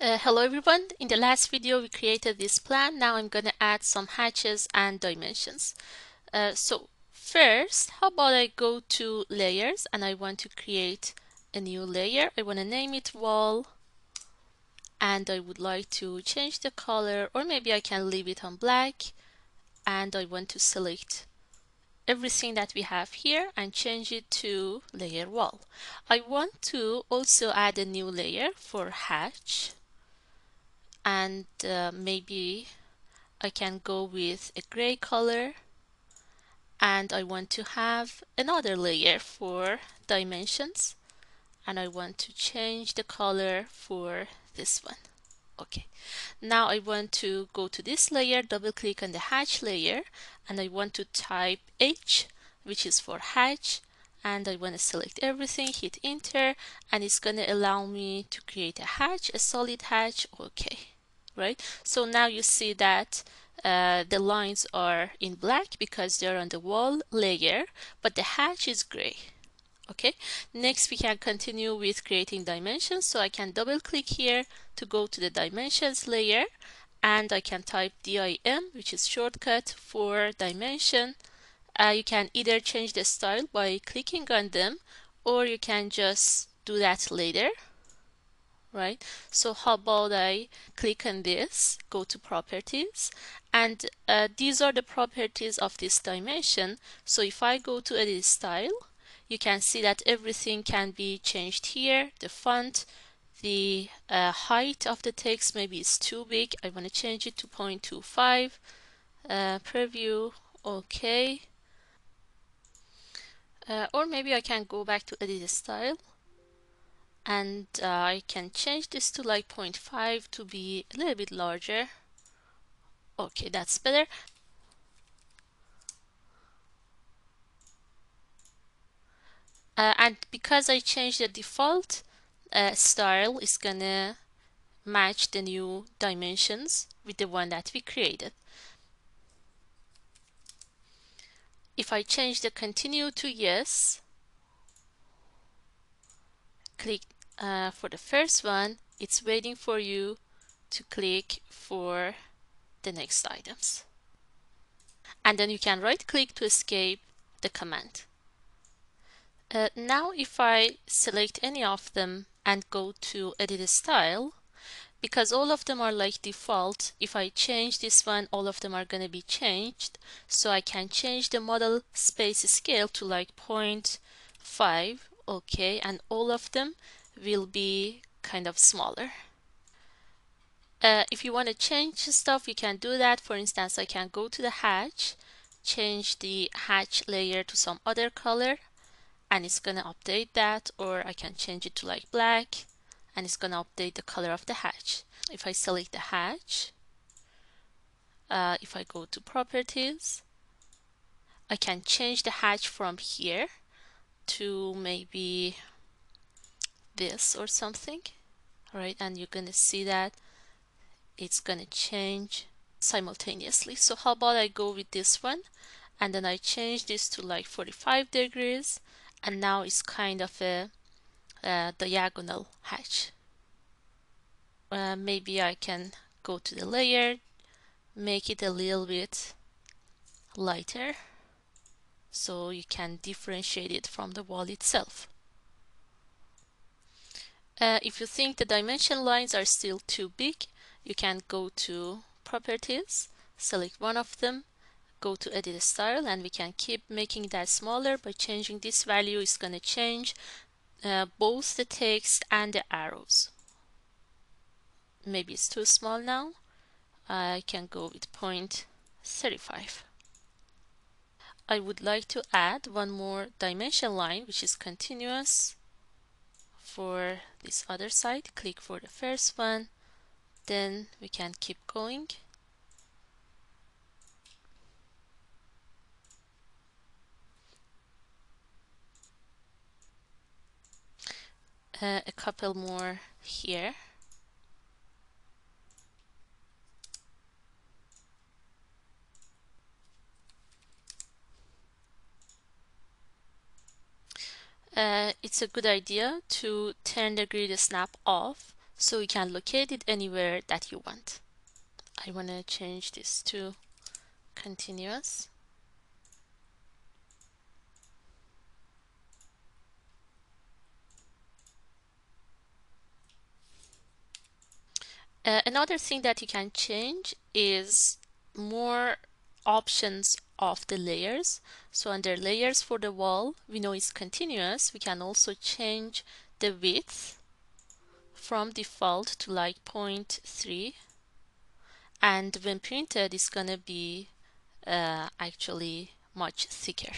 Hello everyone. In the last video we created this plan. Now I'm going to add some hatches and dimensions. So first, how about I go to layers and I want to create a new layer. I want to name it wall and I would like to change the color, or maybe I can leave it on black, and I want to select everything that we have here and change it to layer wall. I want to also add a new layer for hatch. And maybe I can go with a gray color, and I want to have another layer for dimensions, and I want to change the color for this one. Okay, now I want to go to this layer, double click on the hatch layer, and I want to type H, which is for hatch, and I want to select everything, hit enter, and it's going to allow me to create a hatch, a solid hatch. Okay. Right, so now you see that the lines are in black because they're on the wall layer, but the hatch is gray. Okay, next we can continue with creating dimensions, so I can double click here to go to the dimensions layer, and I can type DIM, which is shortcut for dimension. You can either change the style by clicking on them, or you can just do that later. Right, so how about I click on this, go to properties, and these are the properties of this dimension. So if I go to edit style, you can see that everything can be changed here. The font, the height of the text, maybe it's too big, I want to change it to 0.25. Preview, okay, or maybe I can go back to edit style, and I can change this to like 0.5 to be a little bit larger. Okay, that's better. And because I changed the default style, it's gonna match the new dimensions with the one that we created. If I change the continue to yes, click for the first one, it's waiting for you to click for the next items. And then you can right click to escape the command. Now if I select any of them and go to edit style, because all of them are like default, if I change this one, all of them are going to be changed. So I can change the model space scale to like 0.5. Okay, and all of them will be kind of smaller. If you want to change stuff, you can do that. For instance, I can go to the hatch, change the hatch layer to some other color, and it's going to update that, or I can change it to like black, and it's going to update the color of the hatch. If I select the hatch, if I go to properties, I can change the hatch from here to maybe this or something, right? And you're going to see that it's going to change simultaneously. So how about I go with this one, and then I change this to like 45 degrees, and now it's kind of a diagonal hatch. Maybe I can go to the layer, make it a little bit lighter, so you can differentiate it from the wall itself. If you think the dimension lines are still too big, you can go to properties, select one of them, go to edit style, and we can keep making that smaller by changing this value. It's going to change both the text and the arrows. Maybe it's too small now. I can go with 0.35. I would like to add one more dimension line, which is continuous for this other side. Click for the first one, then we can keep going. A couple more here. It's a good idea to turn the grid snap off so you can locate it anywhere that you want. I want to change this to continuous. Another thing that you can change is more options of the layers. So under layers for the wall, we know it's continuous. We can also change the width from default to like 0.3, and when printed it's gonna be actually much thicker.